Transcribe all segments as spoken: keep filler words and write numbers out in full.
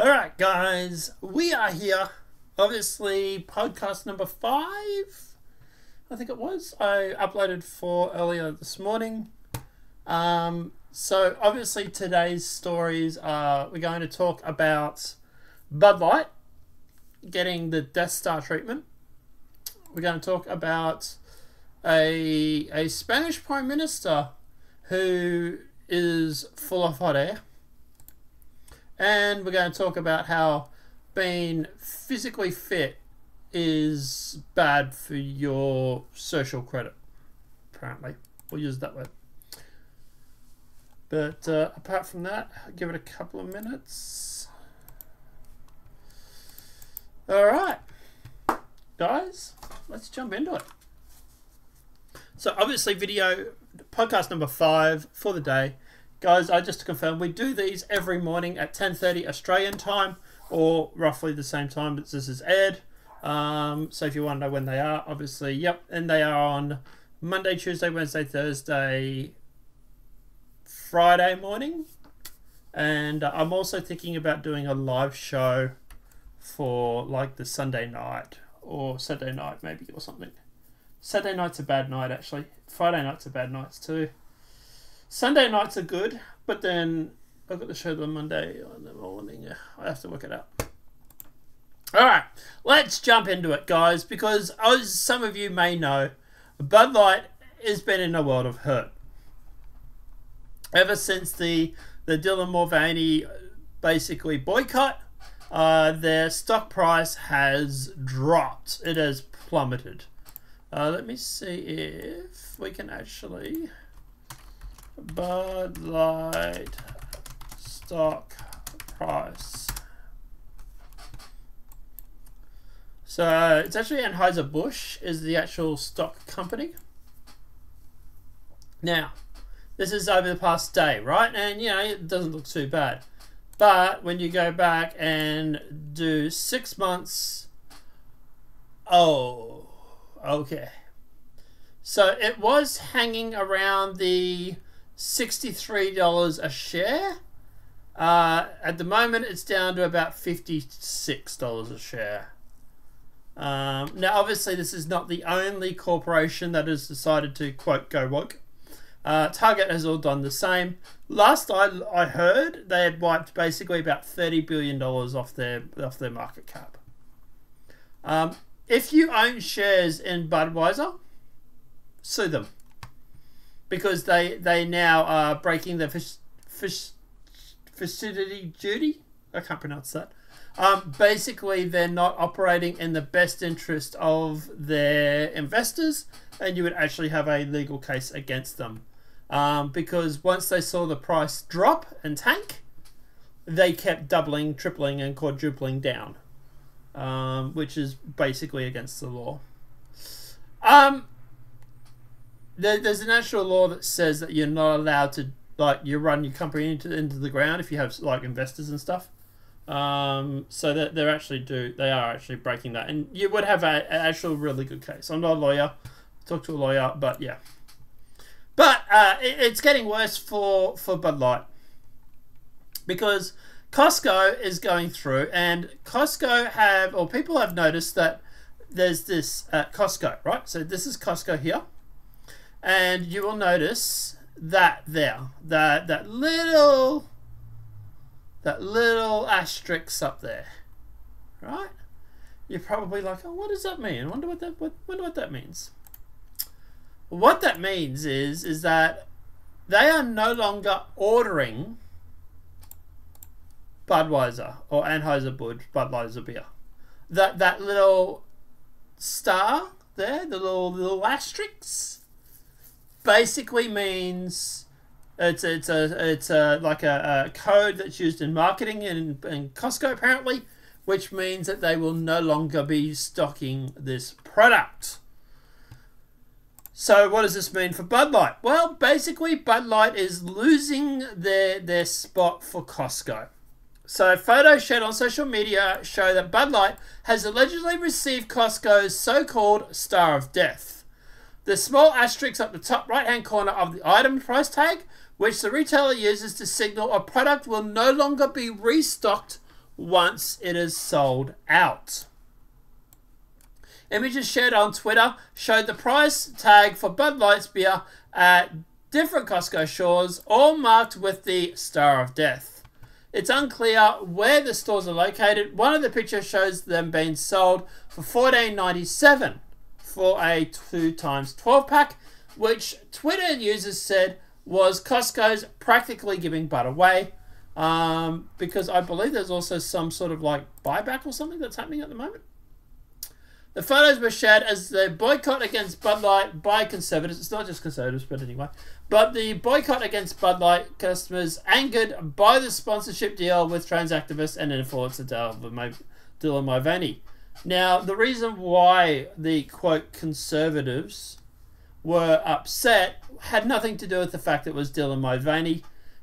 Alright guys, we are here, obviously podcast number five, I think it was, I uploaded four earlier this morning. Um, so obviously today's stories are, we're going to talk about Bud Light getting the Death Star treatment. We're going to talk about a, a Spanish Prime Minister who is full of hot air. And we're going to talk about how being physically fit is bad for your social credit, apparently. We'll use that word. But uh, apart from that, I'll give it a couple of minutes. All right, guys, let's jump into it. So obviously video, podcast number five for the day. Guys, I just to confirm, we do these every morning at ten thirty Australian time, or roughly the same time that this is aired. Um, so if you want to know when they are, obviously, yep. And they are on Monday, Tuesday, Wednesday, Thursday, Friday morning. And I'm also thinking about doing a live show for like the Sunday night or Saturday night maybe or something. Saturday night's a bad night, actually. Friday nights are bad nights too. Sunday nights are good, but then I've got the show on Monday in the morning. I have to work it out. All right, let's jump into it, guys, because as some of you may know, Bud Light has been in a world of hurt ever since the the Dylan Mulvaney basically boycott. Uh, their stock price has dropped. It has plummeted. Uh, let me see if we can actually. Bud Light stock price. So it's actually Anheuser-Busch is the actual stock company. Now, this is over the past day, right? And you know, it doesn't look too bad. But when you go back and do six months, oh, okay. So it was hanging around the sixty-three dollars a share. Uh, at the moment, it's down to about fifty-six dollars a share. Um, now, obviously, this is not the only corporation that has decided to, quote, go woke. Uh, Target has all done the same. Last I, I heard, they had wiped basically about thirty billion dollars off their, off their market cap. Um, if you own shares in Budweiser, sue them. Because they, they now are breaking the fiduciary duty. I can't pronounce that. Um, basically, they're not operating in the best interest of their investors, and you would actually have a legal case against them. Um, because once they saw the price drop and tank, they kept doubling, tripling, and quadrupling down, um, which is basically against the law. Um... There's an actual law that says that you're not allowed to, like, you run your company into, into the ground if you have, like, investors and stuff. Um, so they're, they're actually do, they are actually breaking that. And you would have a, an actual really good case. I'm not a lawyer. Talk to a lawyer, but yeah. But uh, it, it's getting worse for, for Bud Light. Because Costco is going through, and Costco have, or people have noticed that there's this uh, Costco, right? So this is Costco here. And you will notice that there, that that little, that little asterisk up there, right? You're probably like, oh, what does that mean? I wonder what that, what, wonder what that means. What that means is, is that they are no longer ordering Budweiser or Anheuser-Busch Budweiser beer. That that little star there, the little little asterisk. Basically means it's it's a it's a like a, a code that's used in marketing and in, in Costco apparently, which means that they will no longer be stocking this product. So what does this mean for Bud Light? Well, basically Bud Light is losing their their spot for Costco. So photos shared on social media show that Bud Light has allegedly received Costco's so-called Star of Death. The small asterisk up the top right-hand corner of the item price tag, which the retailer uses to signal a product will no longer be restocked once it is sold out. Images shared on Twitter showed the price tag for Bud Light's beer at different Costco stores, all marked with the Star of Death. It's unclear where the stores are located. One of the pictures shows them being sold for fourteen ninety-seven for a two times twelve pack, which Twitter users said was Costco's practically giving Bud away, um, because I believe there's also some sort of like buyback or something that's happening at the moment. The photos were shared as the boycott against Bud Light by conservatives. It's not just conservatives, but anyway. But the boycott against Bud Light customers angered by the sponsorship deal with trans activist and influencer Dylan Mulvaney. Now, the reason why the, quote, conservatives were upset had nothing to do with the fact that it was Dylan Mulvaney.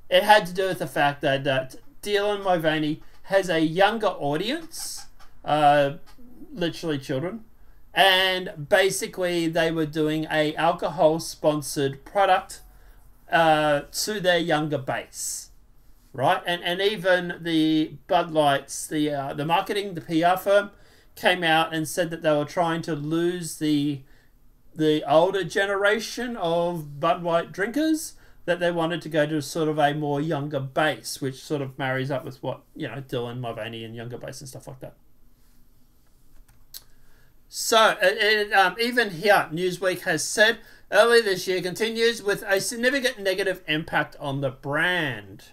It had to do with the fact that, that Dylan Mulvaney has a younger audience, uh... literally children, and basically they were doing a alcohol sponsored product uh, to their younger base, right? And and even the Bud Lights, the uh, the marketing, the P R firm, came out and said that they were trying to lose the the older generation of Bud Light drinkers, that they wanted to go to sort of a more younger base, which sort of marries up with what, you know, Dylan Mulvaney and younger base and stuff like that. So, it, um, even here, Newsweek has said, early this year continues with a significant negative impact on the brand.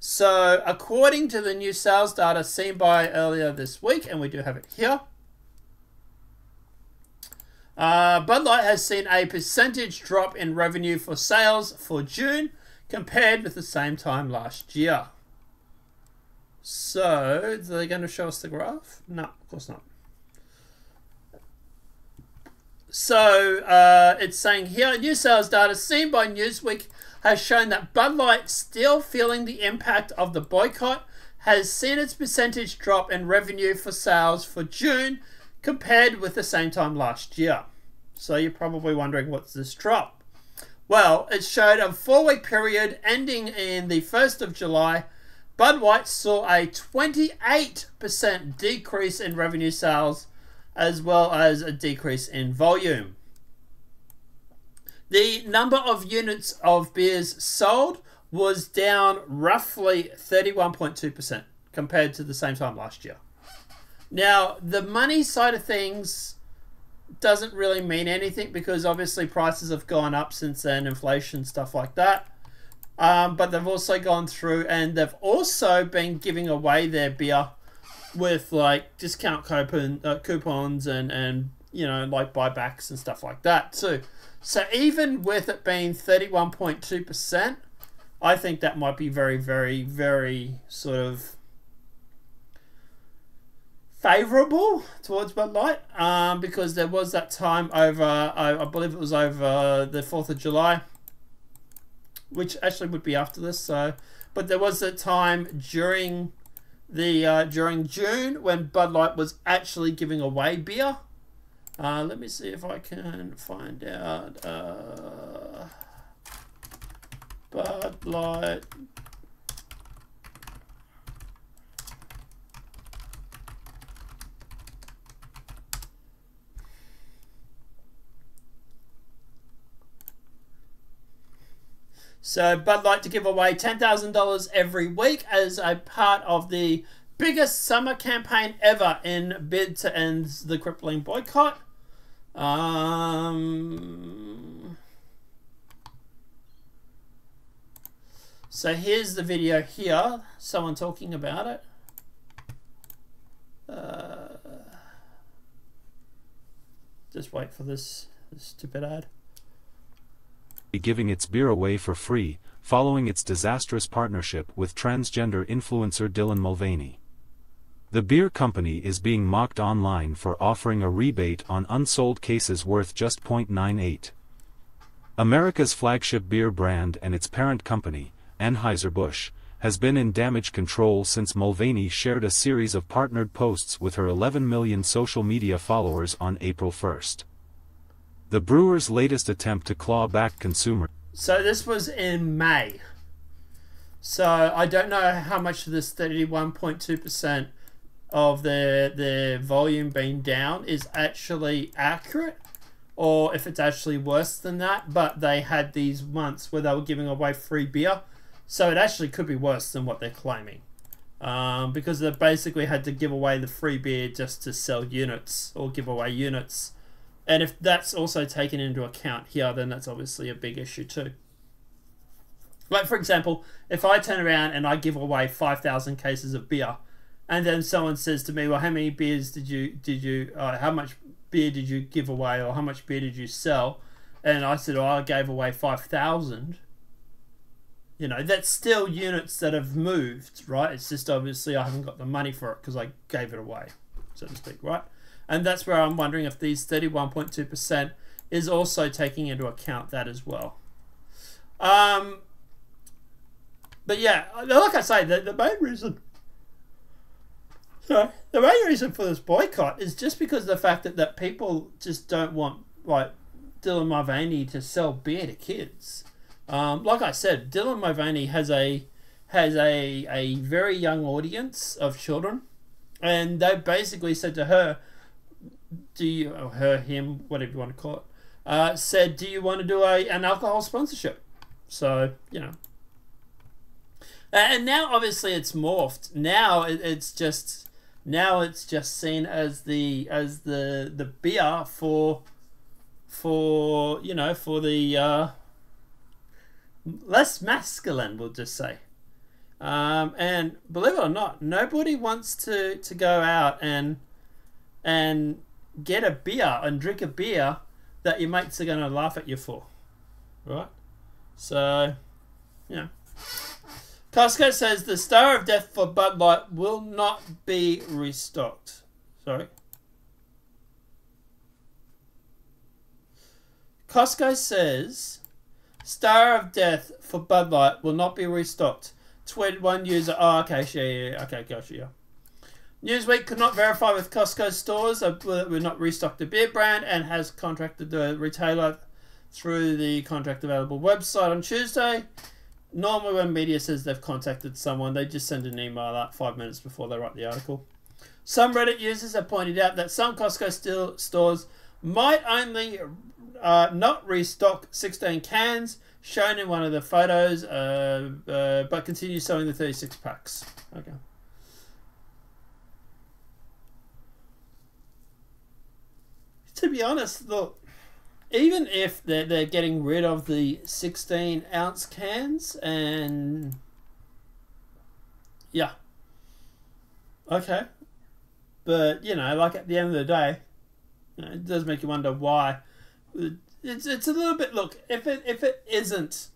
So, according to the new sales data seen by earlier this week, and we do have it here, uh, Bud Light has seen a percentage drop in revenue for sales for June compared with the same time last year. So, are they going to show us the graph? No, of course not. So, uh, it's saying here, new sales data seen by Newsweek has shown that Bud Light, still feeling the impact of the boycott, has seen its percentage drop in revenue for sales for June compared with the same time last year. So, you're probably wondering, what's this drop? Well, it showed a four-week period ending in the first of July, Bud Light saw a twenty-eight percent decrease in revenue sales, as well as a decrease in volume. The number of units of beers sold was down roughly thirty-one point two percent compared to the same time last year. Now, the money side of things doesn't really mean anything, because obviously prices have gone up since then, inflation, stuff like that. Um, but they've also gone through and they've also been giving away their beer with like discount coupon, uh, coupons and, and, you know, like buybacks and stuff like that too. So even with it being thirty-one point two percent, I think that might be very, very, very sort of favorable towards Bud Light, um, because there was that time over, I, I believe it was over the fourth of July, which actually would be after this. So, but there was a time during the uh, during June when Bud Light was actually giving away beer. Uh, let me see if I can find out. Uh, Bud Light. So Bud Light to give away ten thousand dollars every week as a part of the biggest summer campaign ever in bid to end the crippling boycott. Um, so here's the video here, someone talking about it. Uh, just wait for this, this stupid ad. Be giving its beer away for free, following its disastrous partnership with transgender influencer Dylan Mulvaney. The beer company is being mocked online for offering a rebate on unsold cases worth just zero point nine eight. America's flagship beer brand and its parent company, Anheuser-Busch, has been in damage control since Mulvaney shared a series of partnered posts with her eleven million social media followers on April first. The brewer's latest attempt to claw back consumers. So this was in May. So I don't know how much of this thirty-one point two percent of their their volume being down is actually accurate, or if it's actually worse than that. But they had these months where they were giving away free beer, so it actually could be worse than what they're claiming, um, because they basically had to give away the free beer just to sell units or give away units. And if that's also taken into account here, then that's obviously a big issue too. Like, for example, if I turn around and I give away five thousand cases of beer, and then someone says to me, well, how many beers did you, did you, uh, how much beer did you give away, or how much beer did you sell? And I said, oh, I gave away five thousand. You know, that's still units that have moved, right? It's just obviously I haven't got the money for it because I gave it away, so to speak, right? And that's where I'm wondering if these thirty-one point two percent is also taking into account that as well. Um, But yeah, like I say, the, the main reason sorry, the main reason for this boycott is just because of the fact that, that people just don't want, like, Dylan Mulvaney to sell beer to kids. Um, like I said, Dylan Mulvaney has a has a a very young audience of children, and they basically said to her, do you, or her, him, whatever you want to call it, uh, said, do you want to do a an alcohol sponsorship? So, you know. And now, obviously, it's morphed. Now it's just now it's just seen as the as the the beer for for you know for the uh, less masculine, we'll just say. Um, and believe it or not, nobody wants to to go out and and get a beer and drink a beer that your mates are going to laugh at you for, right? So, you know. Costco says the star of death for Bud Light will not be restocked. Sorry. Costco says star of death for Bud Light will not be restocked. Tweeted one user. Oh, okay, yeah, yeah, yeah. Okay, gotcha, yeah. Newsweek could not verify with Costco stores that we're not restocked the beer brand and has contracted the retailer through the contract available website on Tuesday. Normally when media says they've contacted someone, they just send an email out five minutes before they write the article. Some Reddit users have pointed out that some Costco still stores might only uh, not restock sixteen cans shown in one of the photos, uh, uh, but continue selling the thirty-six packs. Okay. To be honest, look, even if they're, they're getting rid of the sixteen ounce cans, and yeah, okay, but you know, like, at the end of the day, you know, it does make you wonder why. It's, it's a little bit, look, if it, if it isn't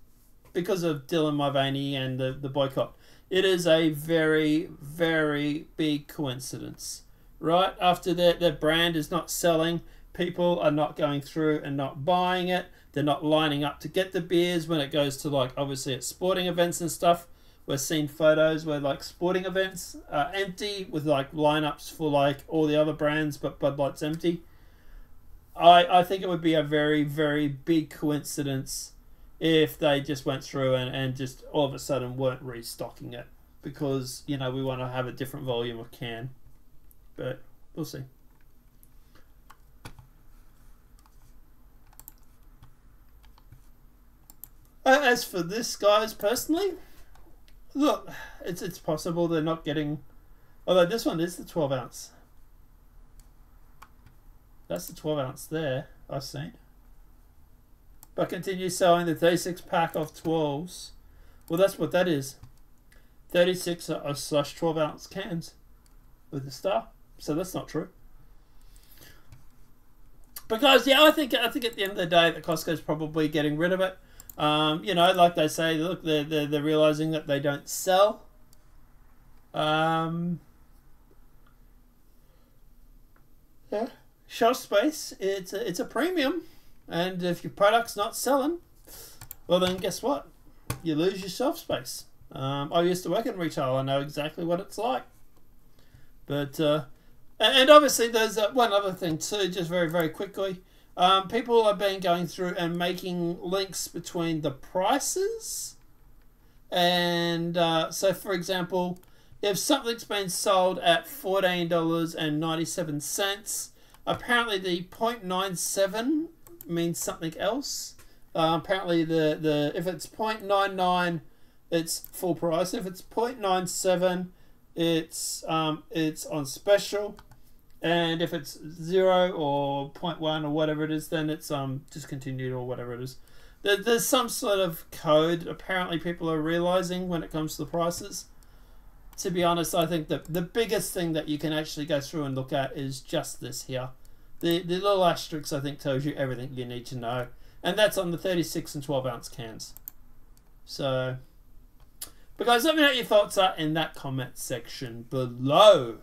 because of Dylan Mulvaney and the, the boycott, it is a very, very big coincidence, right? After their, their brand is not selling, people are not going through and not buying it. They're not lining up to get the beers when it goes to, like, obviously at sporting events and stuff. We've seen photos where, like, sporting events are empty with, like, lineups for, like, all the other brands, but Bud Light's empty. I, I think it would be a very, very big coincidence if they just went through and, and just all of a sudden weren't restocking it because, you know, we want to have a different volume of can. But we'll see. As for this, guys, personally, look, it's it's possible they're not getting, although this one is the twelve ounce. That's the twelve ounce there, I've seen. But continue selling the thirty-six pack of twelves. Well, that's what that is. thirty-six slash twelve ounce cans with the star. So that's not true. Because, yeah, I think, I think at the end of the day that Costco's probably getting rid of it. Um, you know, like they say, look, they're, they're, they're realizing that they don't sell. Um, yeah. Shelf space, it's a, it's a premium. And if your product's not selling, well, then guess what? You lose your shelf space. Um, I used to work in retail. I know exactly what it's like. But, uh, and obviously there's one other thing too, just very, very quickly. Um, people have been going through and making links between the prices And uh, so, for example, if something's been sold at fourteen dollars and ninety-seven cents, apparently the zero point nine seven means something else. Uh, apparently, the, the if it's zero point nine nine, it's full price. If it's zero point nine seven, it's um, it's on special. And if it's zero or zero point one or whatever it is, then it's um discontinued or whatever it is. There, there's some sort of code apparently people are realizing when it comes to the prices. To be honest, I think that the biggest thing that you can actually go through and look at is just this here. The, the little asterisk, I think, tells you everything you need to know. And that's on the thirty-six and twelve ounce cans. So, but guys, let me know what your thoughts are in that comment section below.